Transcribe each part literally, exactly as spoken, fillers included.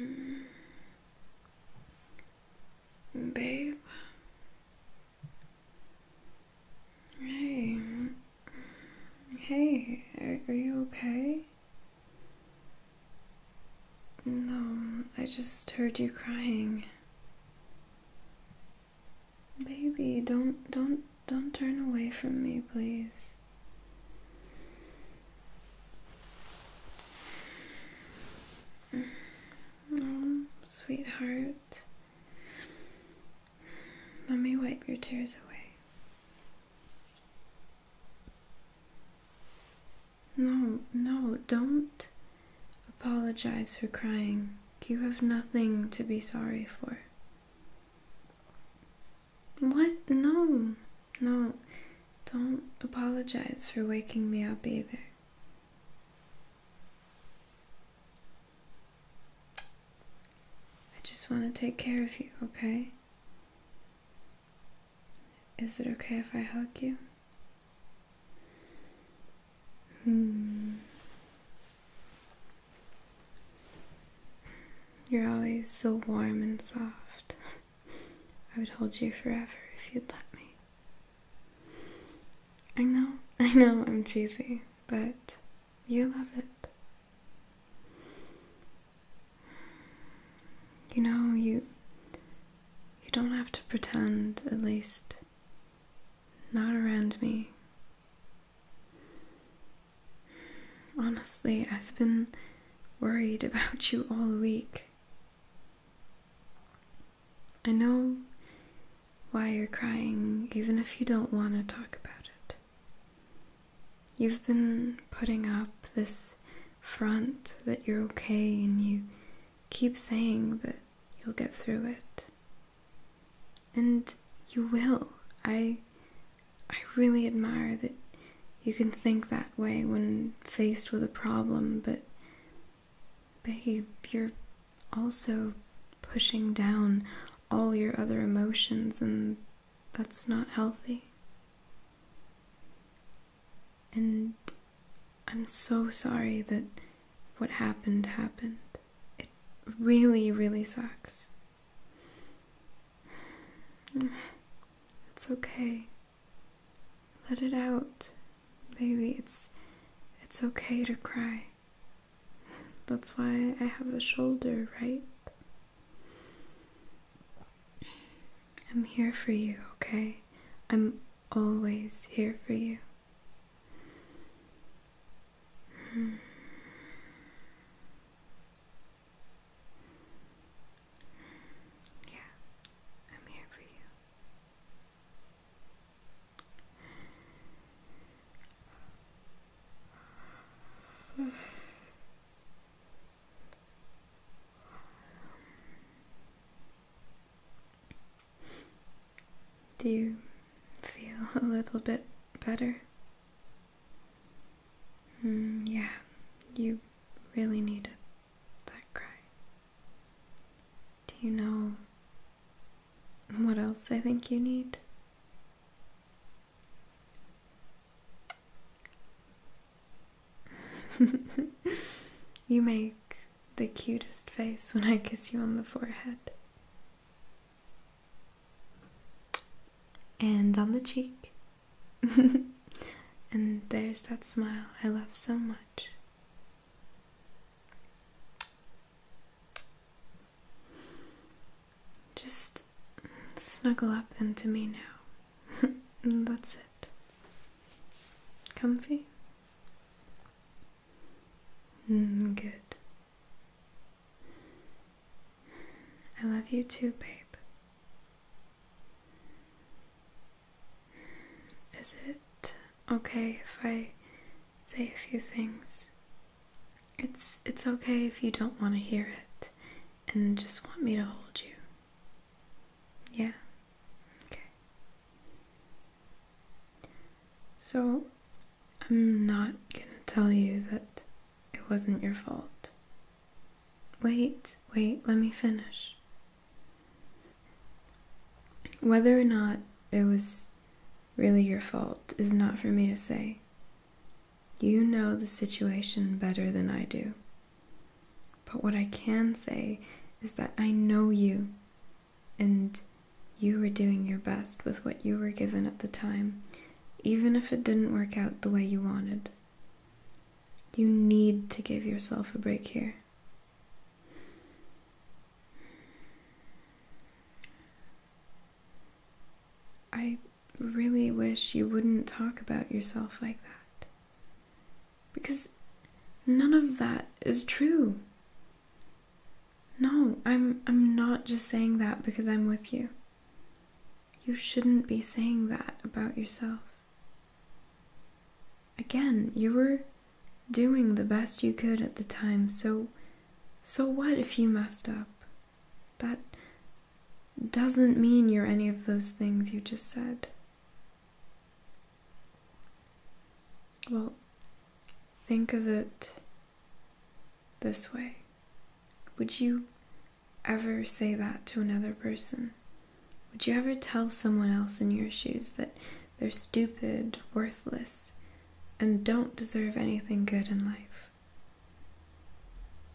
Mm. Babe. Hey. Hey, are, are you okay? No, I just heard you crying. Baby, don't, don't, don't turn away from me, please. Oh, sweetheart. Let me wipe your tears away. No, no, don't apologize for crying. You have nothing to be sorry for. What? No, no, don't apologize for waking me up either. I just want to take care of you, okay? Is it okay if I hug you? Hmm. You're always so warm and soft. I would hold you forever if you'd let me. I know, I know I'm cheesy, but you love it. You know, you, you don't have to pretend, at least not around me. Honestly, I've been worried about you all week. I know why you're crying, even if you don't want to talk about it. You've been putting up this front that you're okay, and you keep saying that you'll get through it. And you will. I, I really admire that. You can think that way when faced with a problem, but babe, you're also pushing down all your other emotions, and that's not healthy. And I'm so sorry that what happened happened. It really, really sucks. It's okay. Let it out. Baby, it's, it's okay to cry. That's why I have a shoulder, right? I'm here for you, okay? I'm always here for you. Yeah, I'm here for you. Do you feel a little bit better? Mm, yeah, you really needed that cry. Do you know what else I think you need? You make the cutest face when I kiss you on the forehead. And on the cheek. And there's that smile I love so much. Just snuggle up into me now. And that's it. Comfy? Mm, good. I love you too, babe. Is it okay if I say a few things? It's it's okay if you don't want to hear it and just want me to hold you. Yeah? Okay. So, I'm not gonna tell you that wasn't your fault. Wait, wait, let me finish. Whether or not it was really your fault is not for me to say. You know the situation better than I do. But what I can say is that I know you, and you were doing your best with what you were given at the time, even if it didn't work out the way you wanted. You need to give yourself a break here. I really wish you wouldn't talk about yourself like that, because none of that is true. No, I'm, I'm not just saying that because I'm with you. You shouldn't be saying that about yourself. Again, you were doing the best you could at the time, so, so what if you messed up? That doesn't mean you're any of those things you just said. Well, think of it this way. Would you ever say that to another person? Would you ever tell someone else in your shoes that they're stupid, worthless, and don't deserve anything good in life?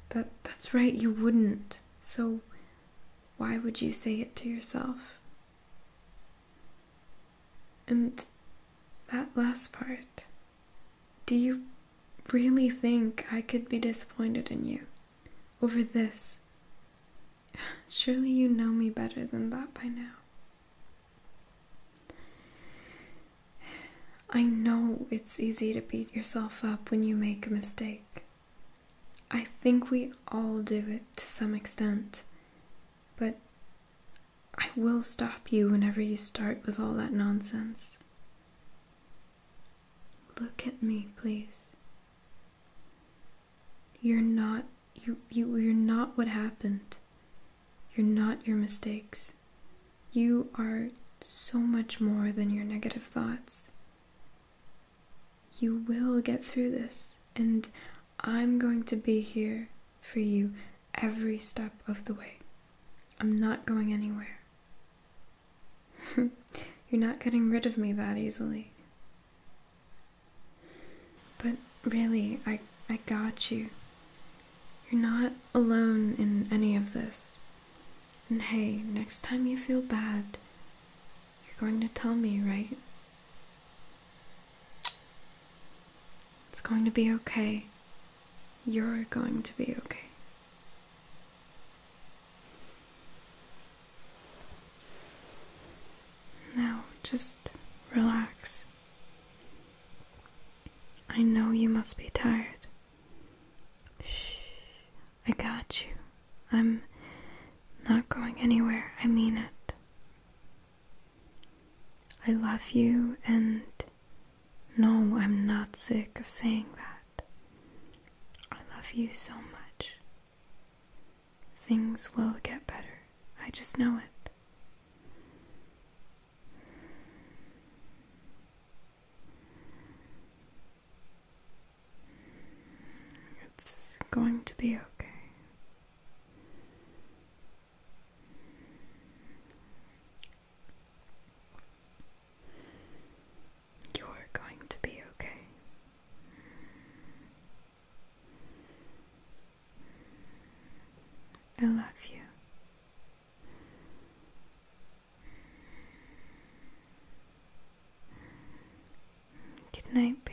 That, that's right, you wouldn't. So why would you say it to yourself? And that last part, do you really think I could be disappointed in you over this? Surely you know me better than that by now. I know it's easy to beat yourself up when you make a mistake. I think we all do it to some extent. But I will stop you whenever you start with all that nonsense. Look at me, please. You're not you, you you're not what happened. You're not your mistakes. You are so much more than your negative thoughts. You will get through this, and I'm going to be here for you every step of the way. I'm not going anywhere. You're not getting rid of me that easily. But really, I, I got you. You're not alone in any of this. And hey, next time you feel bad, you're going to tell me, right? It's going to be okay. You're going to be okay. Now, just relax. I know you must be tired. Shh, I got you. I'm not going anywhere, I mean it. I love you, and no, I'm not sick of saying that. I love you so much. Things will get better, I just know it. Going to be okay. You're going to be okay. I love you. Good night.